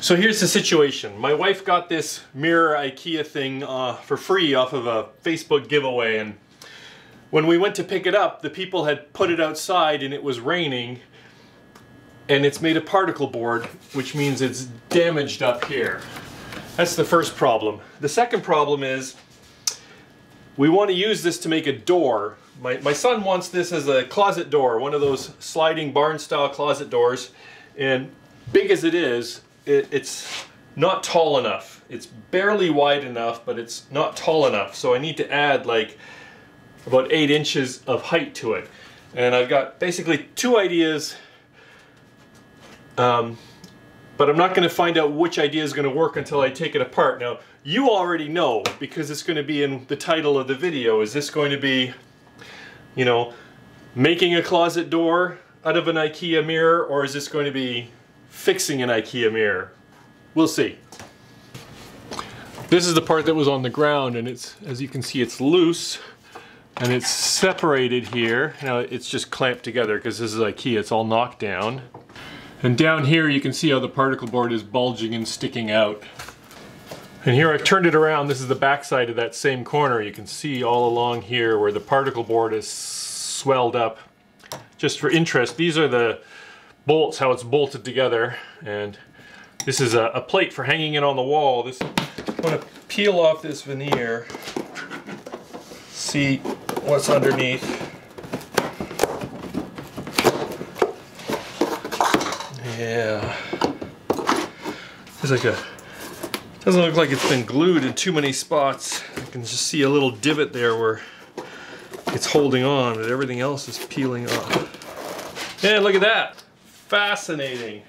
So here's the situation. My wife got this mirror IKEA thing for free off of a Facebook giveaway, and when we went to pick it up, the people had put it outside and it was raining, and it's made of particle board, which means it's damaged up here. That's the first problem. The second problem is we want to use this to make a door. My son wants this as a closet door, one of those sliding barn style closet doors, and big as it is, it's not tall enough. It's barely wide enough, but it's not tall enough. So I need to add like about 8 inches of height to it. And I've got basically two ideas, but I'm not going to find out which idea is going to work until I take it apart. Now, you already know, because it's going to be in the title of the video. Is this going to be, you know, making a closet door out of an IKEA mirror, or is this going to be fixing an IKEA mirror? We'll see. This is the part that was on the ground, and it's, as you can see, it's loose and it's separated here. Now it's just clamped together because this is IKEA, it's all knocked down. And down here you can see how the particle board is bulging and sticking out. And here I've turned it around. This is the back side of that same corner. You can see all along here where the particle board is swelled up. Just for interest, these are the bolts, how it's bolted together, and this is a plate for hanging it on the wall. This, I'm going to peel off this veneer, see what's underneath. Yeah, there's like a, doesn't look like it's been glued in too many spots. I can just see a little divot there where it's holding on, but everything else is peeling off. And look at that. Fascinating.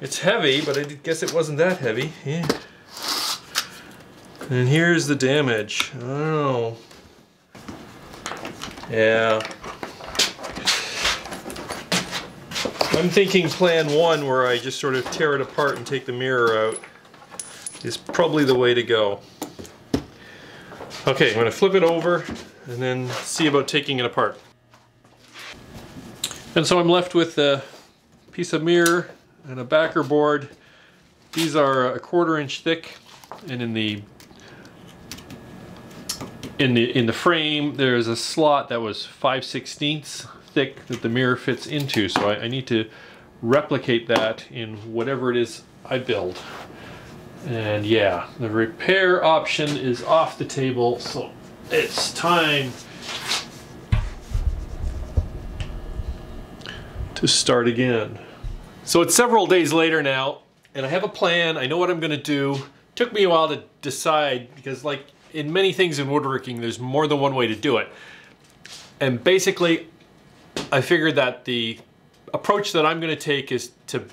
It's heavy, but I guess it wasn't that heavy. Yeah. And here's the damage. I don't know. Yeah. I'm thinking plan one, where I just sort of tear it apart and take the mirror out, is probably the way to go. Okay, I'm going to flip it over and then see about taking it apart. And so I'm left with a piece of mirror and a backer board. These are 1/4 inch thick, and in the frame there's a slot that was 5/16 thick that the mirror fits into. So I need to replicate that in whatever it is I build. And yeah, the repair option is off the table, so it's time to start again. So it's several days later now, and I have a plan. I know what I'm gonna do. Took me a while to decide, because like in many things in woodworking, there's more than one way to do it. And basically, I figured that the approach that I'm gonna take is to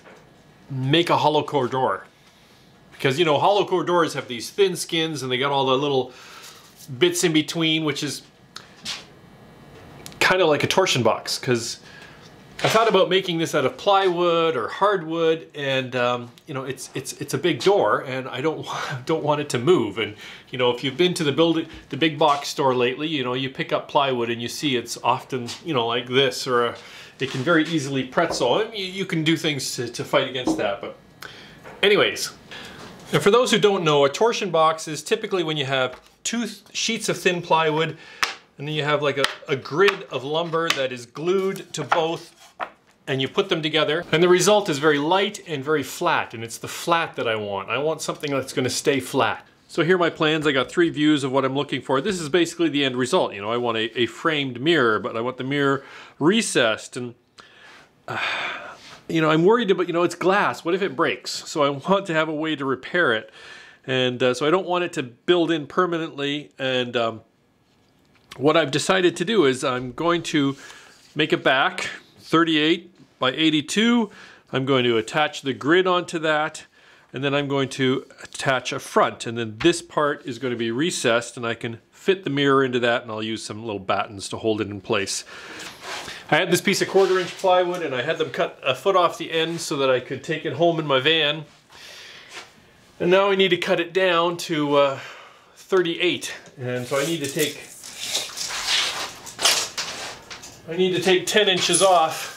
make a hollow core door. Because, you know, hollow core doors have these thin skins and they got all the little bits in between, which is kind of like a torsion box. Because I thought about making this out of plywood or hardwood, and you know, it's a big door, and I don't want it to move. And you know, if you've been to the big box store lately, you know, you pick up plywood and you see it's often, you know, like this, or it can very easily pretzel. I mean, you can do things to fight against that. But anyways, and for those who don't know, a torsion box is typically when you have two sheets of thin plywood, and then you have like a grid of lumber that is glued to both, and you put them together, and the result is very light and very flat, and it's the flat that I want. I want something that's gonna stay flat. So here are my plans. I got 3 views of what I'm looking for. This is basically the end result. You know, I want a framed mirror, but I want the mirror recessed, and you know, I'm worried about, you know, it's glass. What if it breaks? So I want to have a way to repair it, and so I don't want it to build in permanently. And what I've decided to do is I'm going to make a back 38 by 82. I'm going to attach the grid onto that, and then I'm going to attach a front, and then this part is going to be recessed, and I can fit the mirror into that, and I'll use some little battens to hold it in place. I had this piece of 1/4 inch plywood, and I had them cut a foot off the end so that I could take it home in my van, and now I need to cut it down to 38, and so I need to take 10 inches off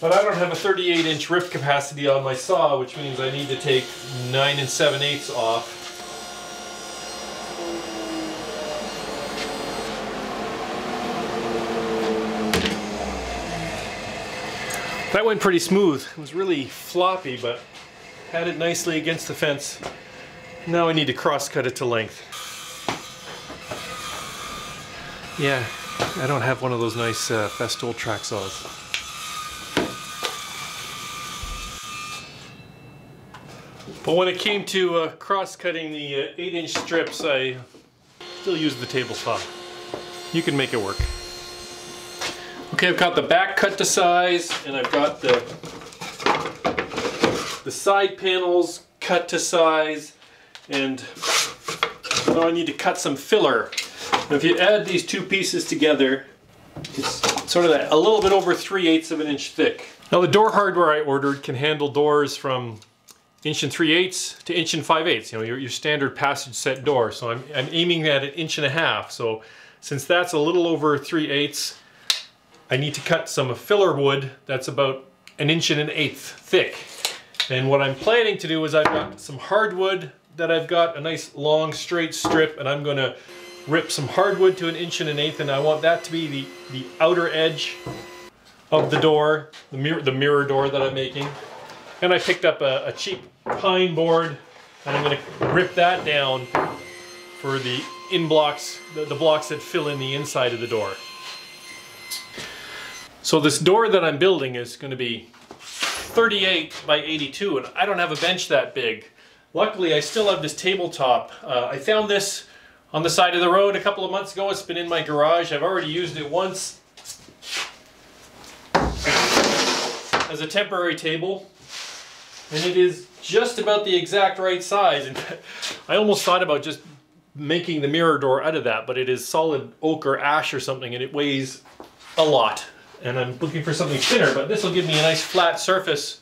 But I don't have a 38-inch rip capacity on my saw, which means I need to take 9 7/8 off. That went pretty smooth. It was really floppy, but had it nicely against the fence. Now I need to cross-cut it to length. Yeah, I don't have one of those nice Festool track saws. But when it came to cross-cutting the 8-inch strips, I still used the table saw. You can make it work. Okay, I've got the back cut to size, and I've got the side panels cut to size, and now I need to cut some filler. Now if you add these two pieces together, it's sort of a little bit over 3/8 of an inch thick. Now the door hardware I ordered can handle doors from 1 3/8 to 1 5/8, you know, your standard passage set door. So I'm aiming at 1.5 inches. So since that's a little over 3/8, I need to cut some filler wood that's about 1 1/8 inches thick. And what I'm planning to do is I've got some hardwood that I've got, a nice long straight strip, and I'm gonna rip some hardwood to 1 1/8 inches, and I want that to be the outer edge of the door, the mirror door that I'm making. And I picked up a cheap pine board, and I'm gonna rip that down for the in-blocks, the blocks that fill in the inside of the door. So this door that I'm building is going to be 38 by 82, and I don't have a bench that big. Luckily I still have this tabletop. I found this on the side of the road a couple of months ago. It's been in my garage. I've already used it once as a temporary table, and it is just about the exact right size. And I almost thought about just making the mirror door out of that, but it is solid oak or ash or something, and it weighs a lot. And I'm looking for something thinner, but this will give me a nice flat surface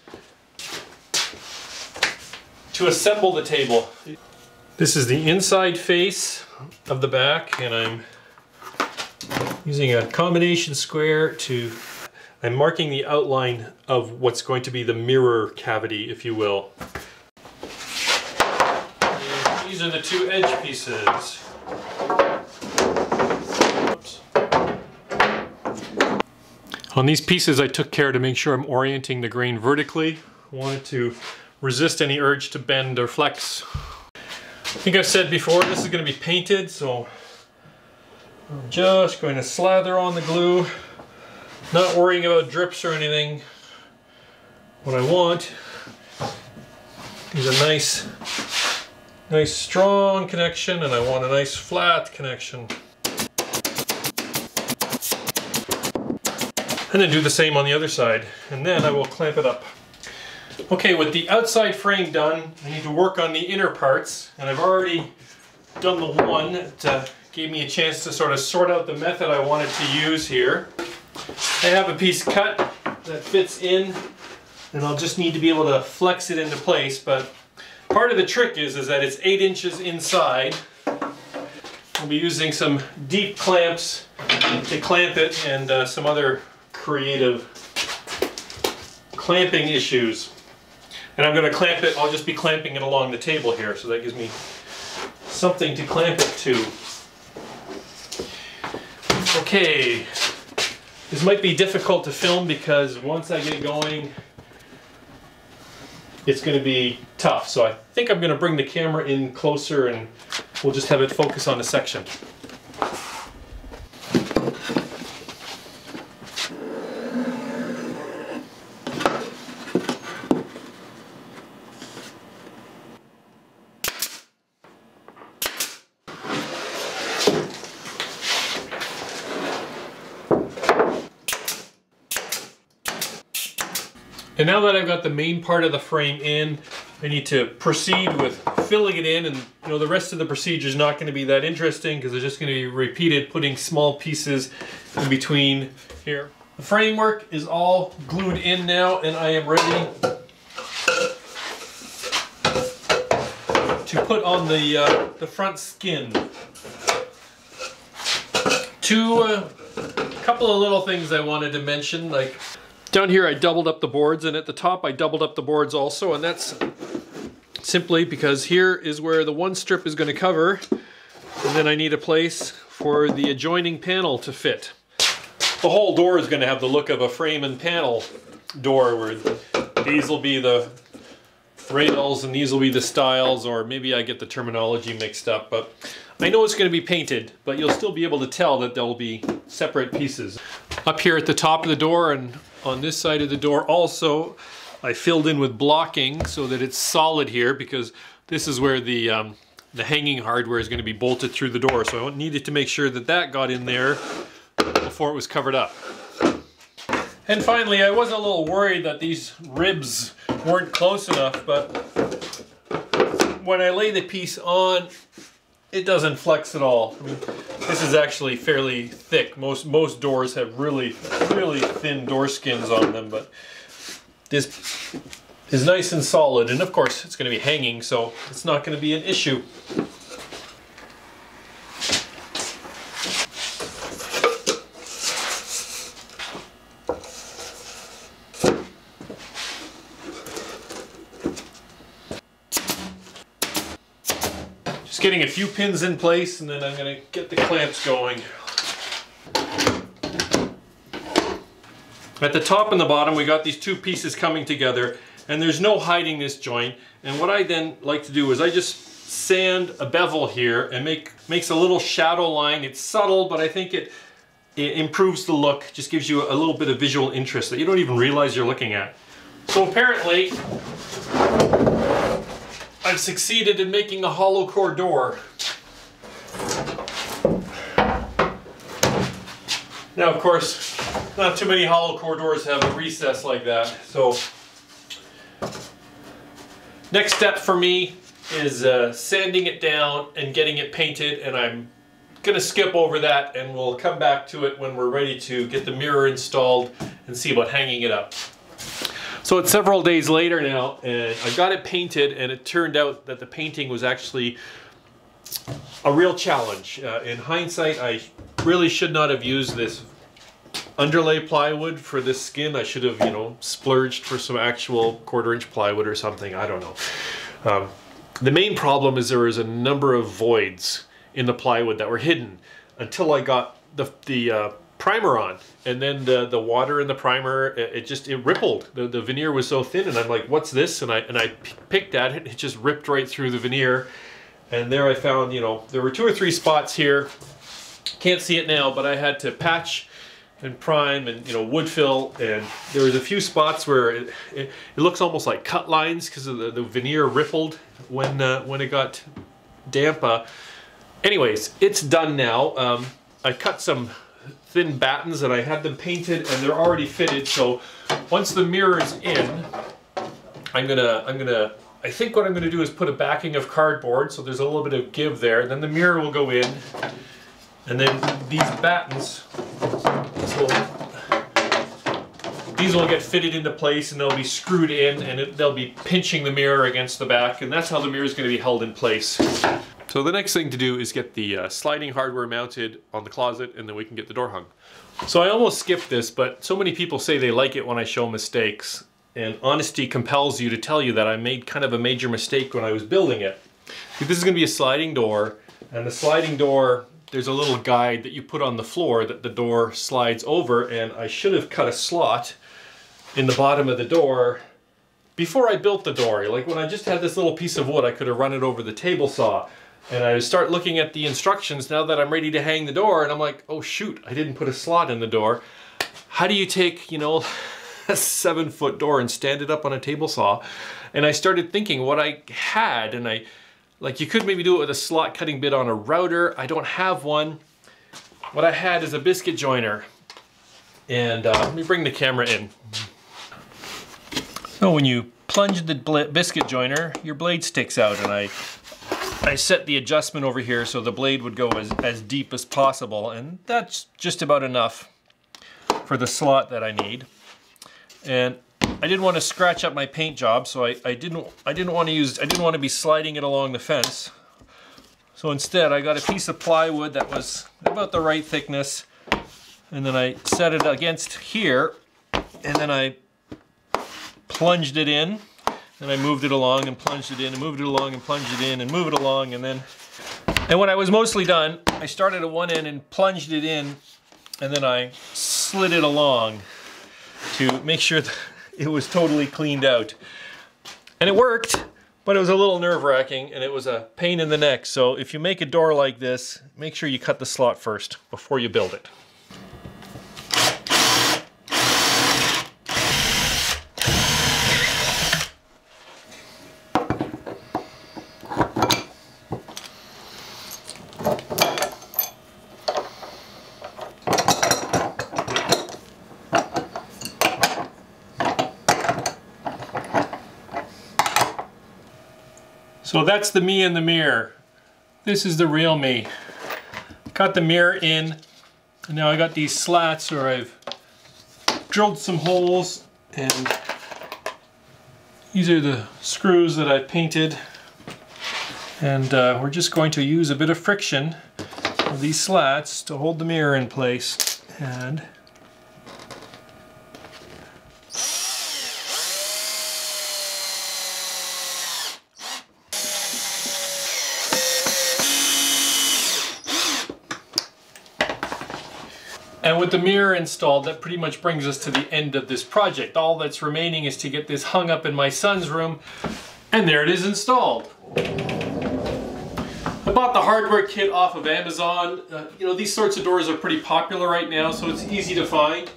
to assemble the table. This is the inside face of the back, and I'm using a combination square to... I'm marking the outline of what's going to be the mirror cavity, if you will. And these are the two edge pieces. On these pieces, I took care to make sure I'm orienting the grain vertically. I wanted to resist any urge to bend or flex. I think I've said before, this is going to be painted, so I'm just going to slather on the glue, not worrying about drips or anything. What I want is a nice strong connection, and I want a nice flat connection. And then do the same on the other side, and then I will clamp it up. Okay, with the outside frame done, I need to work on the inner parts, and I've already done the one that gave me a chance to sort of sort out the method I wanted to use here. I have a piece cut that fits in, and I'll just need to be able to flex it into place, but part of the trick is that it's 8 inches inside. I'll be using some deep clamps to clamp it, and some other creative clamping issues. And I'm going to clamp it, I'll just be clamping it along the table here, so that gives me something to clamp it to. Okay, this might be difficult to film because once I get going, it's going to be tough. So I think I'm going to bring the camera in closer, and we'll just have it focus on a section. And now that I've got the main part of the frame in, I need to proceed with filling it in, and you know, the rest of the procedure is not going to be that interesting because it's just going to be repeated, putting small pieces in between here. The framework is all glued in now, and I am ready to put on the front skin. Couple of little things I wanted to mention, like Down here I doubled up the boards, and at the top I doubled up the boards also, and that's simply because here is where the one strip is going to cover, and then I need a place for the adjoining panel to fit. The whole door is going to have the look of a frame and panel door, where these will be the rails and these will be the stiles, or maybe I get the terminology mixed up, but I know it's going to be painted, but you'll still be able to tell that there will be separate pieces. Up here at the top of the door and on this side of the door also, I filled in with blocking so that it's solid here, because this is where the hanging hardware is going to be bolted through the door, so I needed to make sure that that got in there before it was covered up. And finally, I was a little worried that these ribs weren't close enough, but when I lay the piece on, it doesn't flex at all. I mean, this is actually fairly thick. Most doors have really, really thin door skins on them, but this is nice and solid, and of course it's going to be hanging, so it's not going to be an issue. Just getting a few pins in place, and then I'm going to get the clamps going. At the top and the bottom we got these two pieces coming together, and there's no hiding this joint, and what I then like to do is I just sand a bevel here and makes a little shadow line. It's subtle, but I think it improves the look, just gives you a little bit of visual interest that you don't even realize you're looking at. So apparently I've succeeded in making a hollow core door. Now of course not too many hollow core doors have a recess like that, so next step for me is sanding it down and getting it painted, and I'm gonna skip over that and we'll come back to it when we're ready to get the mirror installed and see about hanging it up. So it's several days later now, and I got it painted, and it turned out that the painting was actually a real challenge. In hindsight, I really should not have used this underlay plywood for this skin. I should have, you know, splurged for some actual 1/4-inch plywood or something, I don't know. The main problem is there was a number of voids in the plywood that were hidden until I got the primer on, and then the water in the primer, it rippled. The veneer was so thin, and I'm like, what's this? And I picked at it, and it just ripped right through the veneer. And there I found, you know, there were 2 or 3 spots here. Can't see it now, but I had to patch and prime and, you know, wood fill, and there was a few spots where it looks almost like cut lines because of the veneer rippled when it got damp. Anyways, it's done now. I cut some thin battens and I had them painted, and they're already fitted, so once the mirror's in, I think what I'm gonna do is put a backing of cardboard, so there's a little bit of give there, then the mirror will go in, and then these battens, these will get fitted into place, and they'll be screwed in, and they'll be pinching the mirror against the back, and that's how the mirror is going to be held in place. So the next thing to do is get the sliding hardware mounted on the closet, and then we can get the door hung. So I almost skipped this, but so many people say they like it when I show mistakes, and honesty compels you to tell you that I made kind of a major mistake when I was building it. This is going to be a sliding door, and the sliding door, there's a little guide that you put on the floor that the door slides over, and I should have cut a slot in the bottom of the door before I built the door. Like when I just had this little piece of wood, I could have run it over the table saw. And I start looking at the instructions now that I'm ready to hang the door, and I'm like, oh shoot, I didn't put a slot in the door. How do you take, you know, a 7-foot door and stand it up on a table saw? And I started thinking what I had, and like you could maybe do it with a slot cutting bit on a router. I don't have one. What I had is a biscuit joiner. And let me bring the camera in. So when you plunge the biscuit joiner, your blade sticks out, and I set the adjustment over here so the blade would go as deep as possible, and that's just about enough for the slot that I need. And I didn't want to scratch up my paint job, so I didn't want to be sliding it along the fence. So instead, I got a piece of plywood that was about the right thickness, and then I set it against here, and then I plunged it in, and I moved it along and plunged it in and moved it along and plunged it in and moved it along, and then, and when I was mostly done, I started at one end and plunged it in, and then I slid it along to make sure that it was totally cleaned out. And it worked, but it was a little nerve-wracking and it was a pain in the neck. So if you make a door like this, make sure you cut the slot first before you build it. So that's the me in the mirror. This is the real me. Got the mirror in, and now I got these slats where I've drilled some holes, and these are the screws that I painted. And we're just going to use a bit of friction of these slats to hold the mirror in place. And with the mirror installed, that pretty much brings us to the end of this project. All that's remaining is to get this hung up in my son's room, and there it is installed. I bought the hardware kit off of Amazon. You know, these sorts of doors are pretty popular right now, so it's easy to find.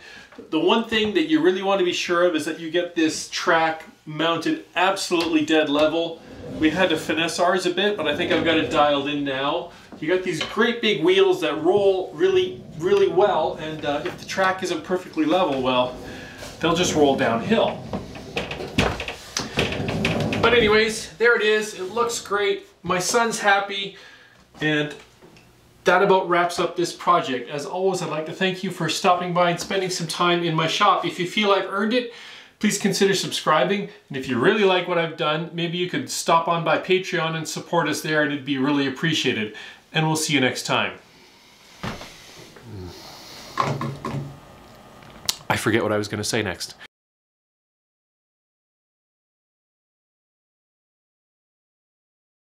The one thing that you really want to be sure of is that you get this track mounted absolutely dead level. We had to finesse ours a bit, but I think I've got it dialed in now. You got these great big wheels that roll really, really well, and if the track isn't perfectly level, well, they'll just roll downhill. But anyways, there it is. It looks great. My son's happy, and that about wraps up this project. As always, I'd like to thank you for stopping by and spending some time in my shop. If you feel I've earned it, please consider subscribing, and if you really like what I've done, maybe you could stop on by Patreon and support us there, and it'd be really appreciated. And we'll see you next time. I forget what I was going to say next.